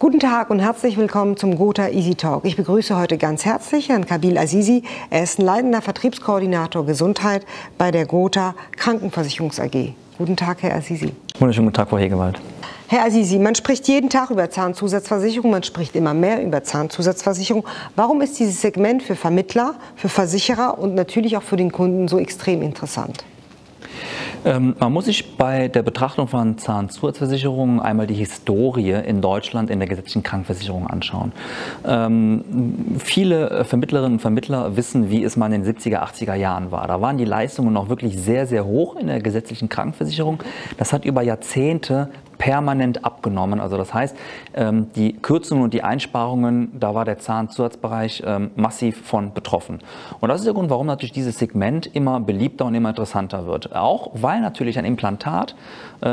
Guten Tag und herzlich willkommen zum Gothaer Easy Talk. Ich begrüße heute ganz herzlich Herrn Kabil Azizi. Er ist ein leitender Vertriebskoordinator Gesundheit bei der Gothaer Krankenversicherung AG. Guten Tag, Herr Azizi. Wunderschönen guten Tag, Frau Hägewald. Herr Azizi, man spricht jeden Tag über Zahnzusatzversicherung, man spricht immer mehr über Zahnzusatzversicherung. Warum ist dieses Segment für Vermittler, für Versicherer und natürlich auch für den Kunden so extrem interessant? Man muss sich bei der Betrachtung von Zahnzusatzversicherungen einmal die Historie in Deutschland in der gesetzlichen Krankenversicherung anschauen. Viele Vermittlerinnen und Vermittler wissen, wie es mal in den 70er, 80er Jahren war. Da waren die Leistungen noch wirklich sehr, sehr hoch in der gesetzlichen Krankenversicherung. Das hat über Jahrzehnte permanent abgenommen. Also das heißt, die Kürzungen und die Einsparungen, da war der Zahnzusatzbereich massiv von betroffen. Und das ist der Grund, warum natürlich dieses Segment immer beliebter und immer interessanter wird. Auch weil natürlich ein Implantat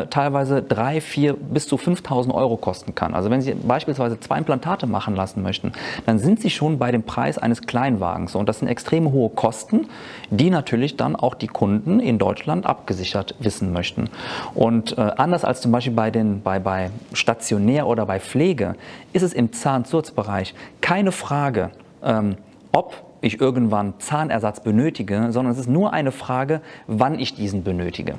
teilweise 3, 4 bis zu 5.000 Euro kosten kann. Also wenn Sie beispielsweise 2 Implantate machen lassen möchten, dann sind Sie schon bei dem Preis eines Kleinwagens. Und das sind extrem hohe Kosten, die natürlich dann auch die Kunden in Deutschland abgesichert wissen möchten. Und anders als zum Beispiel bei stationär oder bei Pflege ist es im Zahnzusatzbereich keine Frage, ob ich irgendwann Zahnersatz benötige, sondern es ist nur eine Frage, wann ich diesen benötige.